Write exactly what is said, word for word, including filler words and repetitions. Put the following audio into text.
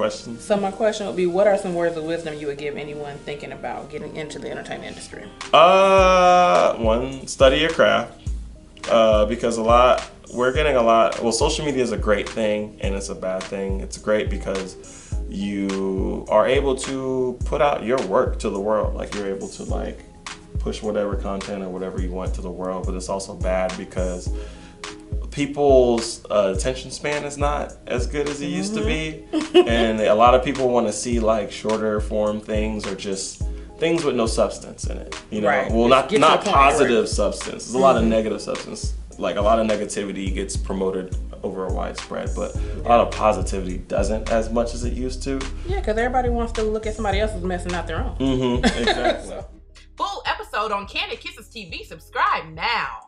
question? So my question would be, what are some words of wisdom you would give anyone thinking about getting into the entertainment industry? Uh, one, study your craft, uh, because a lot, we're getting a lot, well, social media is a great thing and it's a bad thing. It's great because you are able to put out your work to the world. Like, you're able to like push whatever content or whatever you want to the world, but it's also bad because people's uh, attention span is not as good as it mm-hmm. used to be. And a lot of people want to see like shorter form things or just things with no substance in it. You know, right. well, not, not positive substance. There's a mm-hmm. lot of negative substance. Like, a lot of negativity gets promoted over a widespread, but a lot of positivity doesn't as much as it used to. Yeah, because everybody wants to look at somebody else's mess and not their own. Mm-hmm. Exactly. So. Full episode on Candid Kisses T V. Subscribe now.